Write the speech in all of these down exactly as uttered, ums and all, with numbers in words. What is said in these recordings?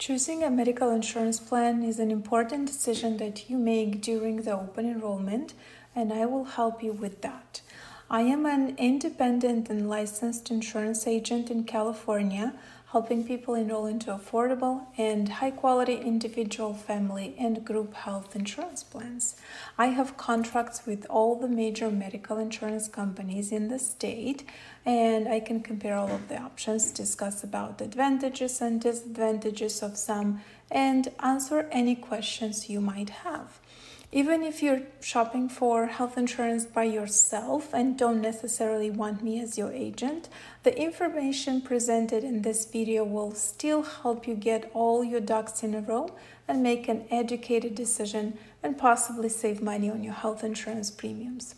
Choosing a medical insurance plan is an important decision that you make during the open enrollment, and I will help you with that. I am an independent and licensed insurance agent in California, helping people enroll into affordable and high-quality individual, family, and group health insurance plans. I have contracts with all the major medical insurance companies in the state, and I can compare all of the options, discuss about the advantages and disadvantages of some, and answer any questions you might have. Even if you're shopping for health insurance by yourself and don't necessarily want me as your agent, the information presented in this video will still help you get all your ducks in a row and make an educated decision and possibly save money on your health insurance premiums.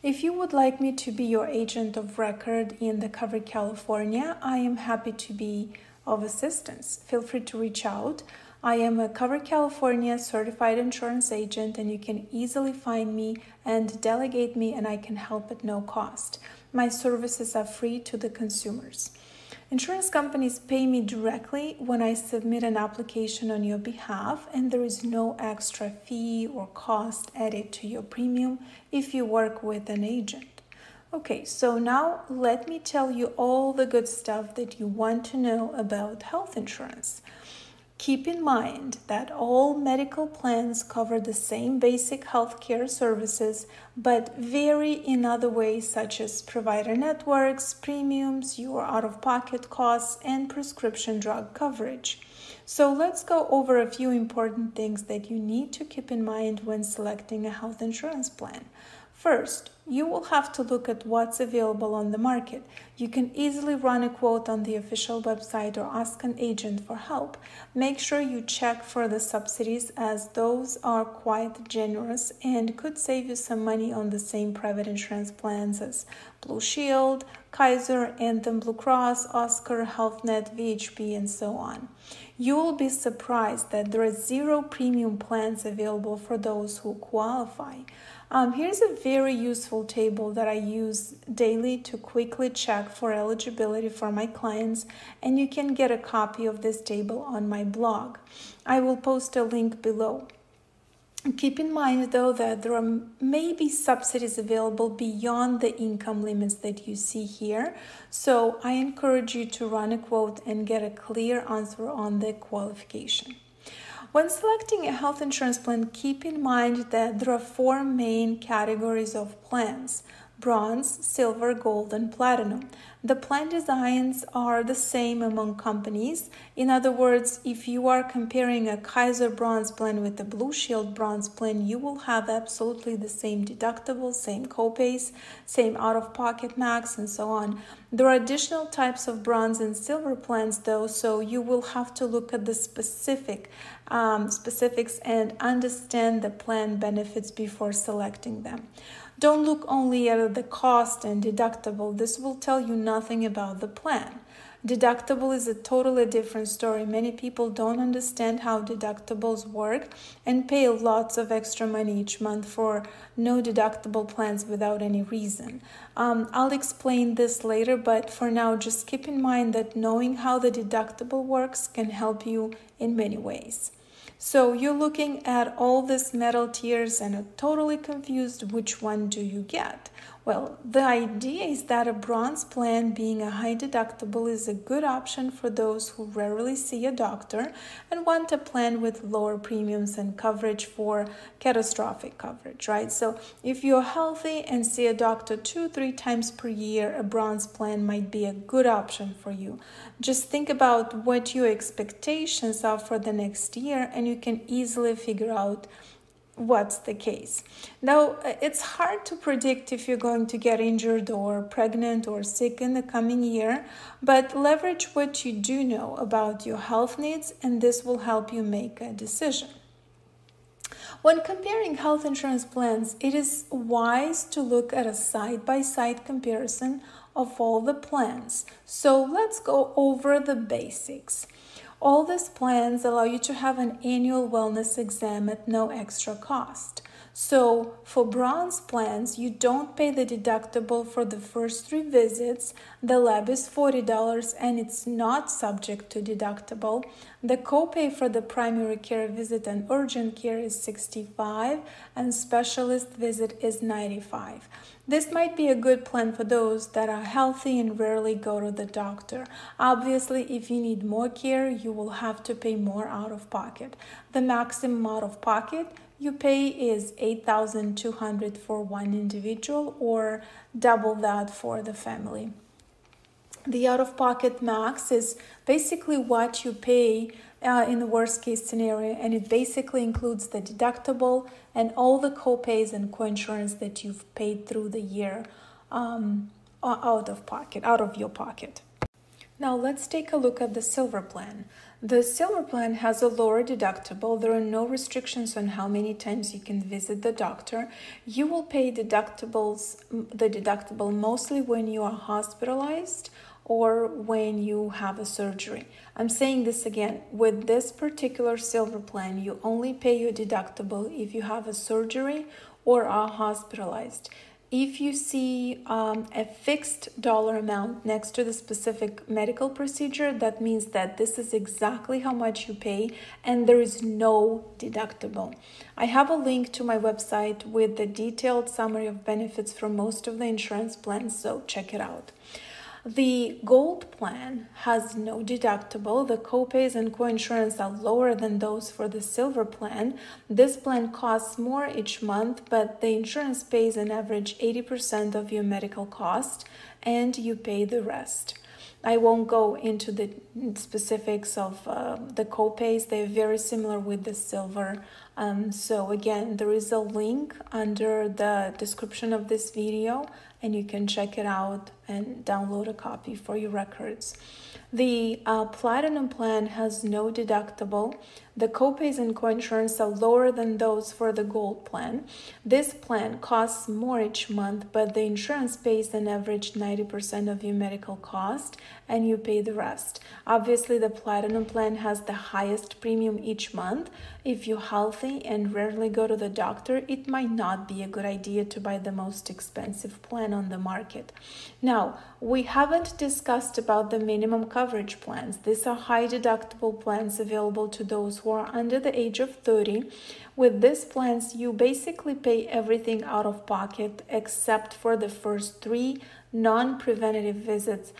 If you would like me to be your agent of record in the Covered California, I am happy to be of assistance. Feel free to reach out. I am a Covered California certified insurance agent, and you can easily find me and delegate me, and I can help at no cost. My services are free to the consumers. Insurance companies pay me directly when I submit an application on your behalf, and there is no extra fee or cost added to your premium if you work with an agent. Okay, so now let me tell you all the good stuff that you want to know about health insurance. Keep in mind that all medical plans cover the same basic healthcare services, but vary in other ways such as provider networks, premiums, your out-of-pocket costs, and prescription drug coverage. So let's go over a few important things that you need to keep in mind when selecting a health insurance plan. First, you will have to look at what's available on the market. You can easily run a quote on the official website or ask an agent for help. Make sure you check for the subsidies, as those are quite generous and could save you some money on the same private insurance plans as Blue Shield, Kaiser, Anthem Blue Cross, Oscar, Health Net, V H P, and so on. You will be surprised that there are zero premium plans available for those who qualify. Um, here's a very useful table that I use daily to quickly check for eligibility for my clients, and you can get a copy of this table on my blog. I will post a link below. Keep in mind, though, that there are maybe subsidies available beyond the income limits that you see here. So I encourage you to run a quote and get a clear answer on the qualification. When selecting a health insurance plan, keep in mind that there are four main categories of plans: bronze, silver, gold, and platinum. The plan designs are the same among companies. In other words, if you are comparing a Kaiser bronze plan with a Blue Shield bronze plan, you will have absolutely the same deductibles, same copays, same out-of-pocket max, and so on. There are additional types of bronze and silver plans, though, so you will have to look at the specific um, specifics and understand the plan benefits before selecting them. Don't look only at the cost and deductible. This will tell you nothing about the plan. Deductible is a totally different story. Many people don't understand how deductibles work and pay lots of extra money each month for no deductible plans without any reason. Um, I'll explain this later, but for now, just keep in mind that knowing how the deductible works can help you in many ways. So you're looking at all these metal tiers and are totally confused, which one do you get? Well, the idea is that a bronze plan, being a high deductible, is a good option for those who rarely see a doctor and want a plan with lower premiums and coverage for catastrophic coverage, right? So if you're healthy and see a doctor two, three times per year, a bronze plan might be a good option for you. Just think about what your expectations are for the next year, and you can easily figure out what's the case. Now, it's hard to predict if you're going to get injured or pregnant or sick in the coming year, but leverage what you do know about your health needs, and this will help you make a decision. When comparing health insurance plans, it is wise to look at a side-by-side comparison of all the plans. So let's go over the basics. All these plans allow you to have an annual wellness exam at no extra cost. So for bronze plans, you don't pay the deductible for the first three visits. The lab is forty dollars and it's not subject to deductible. The copay for the primary care visit and urgent care is sixty-five dollars and specialist visit is ninety-five dollars. This might be a good plan for those that are healthy and rarely go to the doctor. Obviously, if you need more care, you will have to pay more out of pocket. The maximum out of pocket you pay is eight thousand two hundred dollars for one individual or double that for the family. The out-of-pocket max is basically what you pay uh, in the worst-case scenario, and it basically includes the deductible and all the copays and coinsurance that you've paid through the year um, out of pocket, out of your pocket. Now let's take a look at the silver plan. The silver plan has a lower deductible. There are no restrictions on how many times you can visit the doctor. You will pay deductibles, the deductible mostly when you are hospitalized or when you have a surgery. I'm saying this again, with this particular silver plan, you only pay your deductible if you have a surgery or are hospitalized. If you see um, a fixed dollar amount next to the specific medical procedure, that means that this is exactly how much you pay and there is no deductible. I have a link to my website with the detailed summary of benefits from most of the insurance plans, so check it out. The gold plan has no deductible. The copays and coinsurance are lower than those for the silver plan. This plan costs more each month, but the insurance pays an average eighty percent of your medical cost and you pay the rest. I won't go into the specifics of uh, the copays. They're very similar with the silver. Um, so again, there is a link under the description of this video and you can check it out and download a copy for your records. The uh, platinum plan has no deductible. The copays and coinsurance are lower than those for the gold plan. This plan costs more each month, but the insurance pays an average ninety percent of your medical cost and you pay the rest. Obviously, the platinum plan has the highest premium each month. If you're healthy and rarely go to the doctor, it might not be a good idea to buy the most expensive plan on the market. Now, we haven't discussed about the minimum coverage plans. These are high deductible plans available to those who are under the age of thirty. With these plans, you basically pay everything out of pocket except for the first three non-preventative visits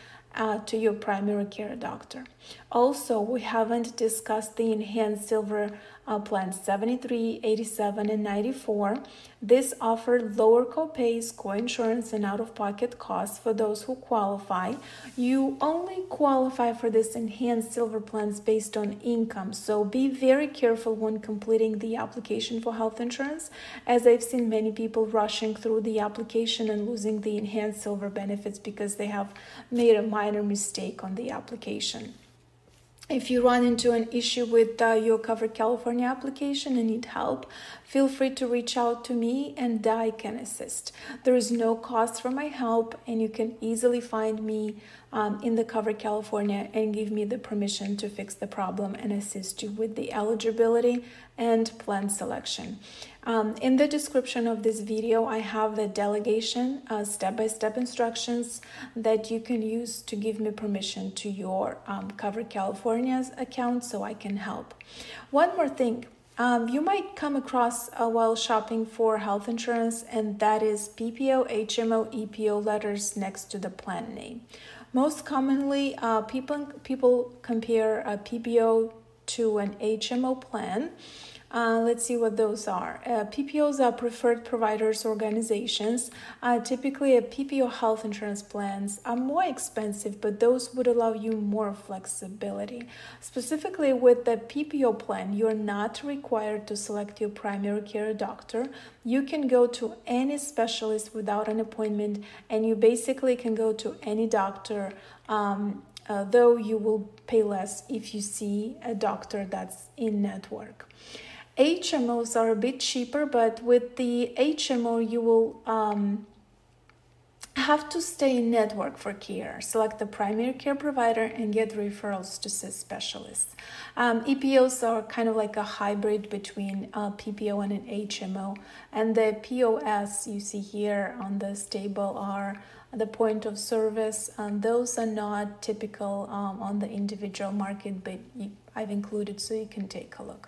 Uh, to your primary care doctor. Also, we haven't discussed the enhanced silver uh, plans seventy-three, eighty-seven, and ninety-four. This offered lower copays, coinsurance, and out-of-pocket costs for those who qualify. You only qualify for this enhanced silver plans based on income, so be very careful when completing the application for health insurance, as I've seen many people rushing through the application and losing the enhanced silver benefits because they have made a minor mistake on the application. If you run into an issue with uh, your Covered California application and need help, feel free to reach out to me and I can assist. There is no cost for my help and you can easily find me um, in the Covered California and give me the permission to fix the problem and assist you with the eligibility and plan selection. Um, in the description of this video, I have the delegation uh, step-by-step instructions that you can use to give me permission to your um, Covered California's account so I can help. One more thing um, you might come across uh, while shopping for health insurance, and that is P P O, H M O, E P O letters next to the plan name. Most commonly, uh, people, people compare a P P O to an H M O plan. Uh, let's see what those are. Uh, P P Os are preferred providers organizations. Uh, typically, a P P O health insurance plans are more expensive, but those would allow you more flexibility. Specifically, with the P P O plan, you're not required to select your primary care doctor. You can go to any specialist without an appointment, and you basically can go to any doctor, um, uh, though you will pay less if you see a doctor that's in network. H M Os are a bit cheaper, but with the H M O, you will um, have to stay in network for care, select the primary care provider, and get referrals to C I S specialists. Um, E P Os are kind of like a hybrid between uh, P P O and an H M O. And the P O S you see here on this table are the point of service. Um, those are not typical um, on the individual market, but I've included so you can take a look.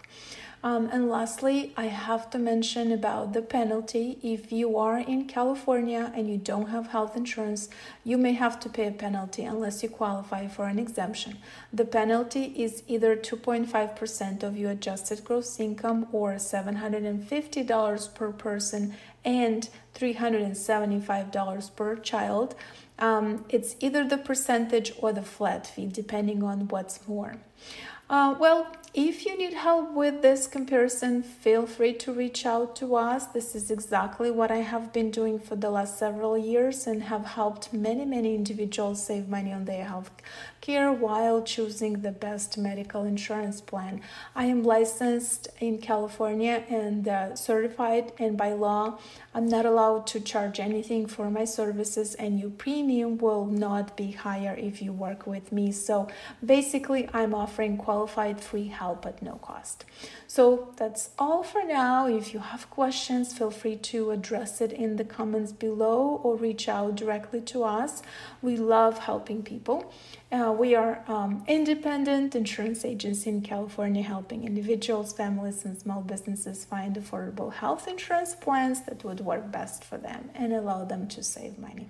Um, and lastly, I have to mention about the penalty. If you are in California and you don't have health insurance, you may have to pay a penalty unless you qualify for an exemption. The penalty is either two point five percent of your adjusted gross income or seven hundred fifty dollars per person and three hundred seventy-five dollars per child. Um, it's either the percentage or the flat fee, depending on what's more. Uh, well, if you need help with this comparison, feel free to reach out to us. This is exactly what I have been doing for the last several years and have helped many, many individuals save money on their health care while choosing the best medical insurance plan. I am licensed in California and uh, certified, and by law, I'm not allowed to charge anything for my services, and your premium will not be higher if you work with me. So basically, I'm offering qualified free help at no cost. So that's all for now. If you have questions, feel free to address it in the comments below or reach out directly to us. We love helping people. Uh, we are um, independent insurance agency in California, helping individuals, families, and small businesses find affordable health insurance plans that would work best for them and allow them to save money.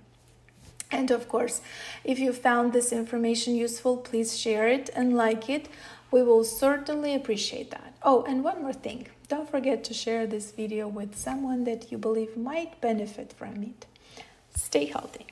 And of course, if you found this information useful, please share it and like it. We will certainly appreciate that. Oh, and one more thing. Don't forget to share this video with someone that you believe might benefit from it. Stay healthy.